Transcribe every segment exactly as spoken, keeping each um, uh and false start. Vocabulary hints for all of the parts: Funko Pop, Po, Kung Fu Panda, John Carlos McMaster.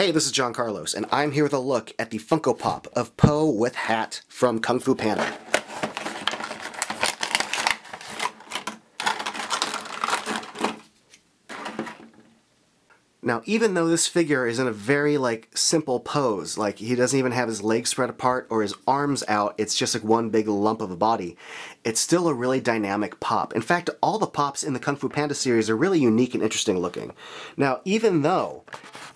Hey, this is John Carlos, and I'm here with a look at the Funko Pop of Po with Hat from Kung Fu Panda. Now, even though this figure is in a very, like, simple pose, like, he doesn't even have his legs spread apart or his arms out, it's just, like, one big lump of a body, it's still a really dynamic pop. In fact, all the pops in the Kung Fu Panda series are really unique and interesting looking. Now, even though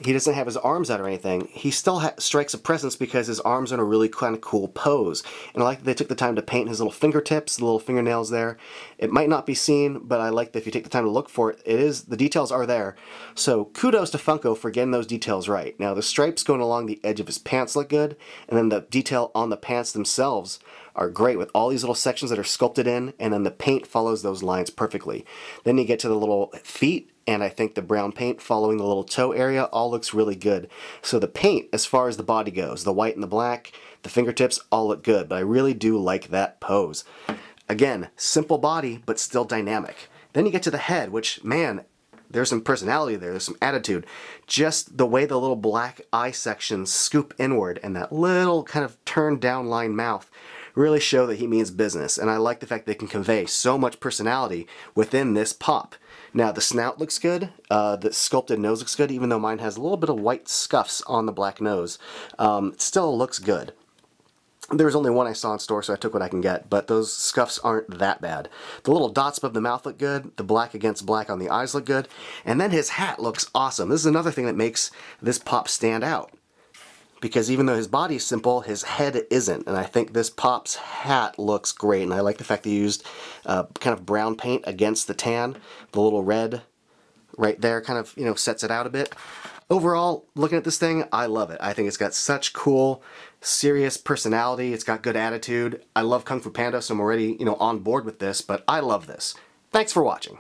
he doesn't have his arms out or anything, he still ha strikes a presence because his arms are in a really kind of cool pose. And I like that they took the time to paint his little fingertips, the little fingernails there. It might not be seen, but I like that if you take the time to look for it, it is, the details are there. So, kudos to Funko for getting those details right. Now the stripes going along the edge of his pants look good, and then the detail on the pants themselves are great with all these little sections that are sculpted in, and then the paint follows those lines perfectly. Then you get to the little feet, and I think the brown paint following the little toe area all looks really good. So the paint, as far as the body goes, the white and the black, the fingertips all look good, but I really do like that pose. Again, simple body, but still dynamic. Then you get to the head, which, man, there's some personality there, there's some attitude. Just the way the little black eye sections scoop inward and that little kind of turned down line mouth really show that he means business. And I like the fact they can convey so much personality within this pop. Now the snout looks good, uh, the sculpted nose looks good, even though mine has a little bit of white scuffs on the black nose. Um, it still looks good. There's only one I saw in store, so I took what I can get, but those scuffs aren't that bad. The little dots above the mouth look good, the black against black on the eyes look good, and then his hat looks awesome. This is another thing that makes this pop stand out, because even though his body is simple, his head isn't, and I think this pop's hat looks great, and I like the fact they used uh, kind of brown paint against the tan. The little red right there kind of, you know, sets it out a bit. Overall, looking at this thing, I love it. I think it's got such cool, serious personality. It's got good attitude. I love Kung Fu Panda, so I'm already, you know, on board with this, but I love this. Thanks for watching.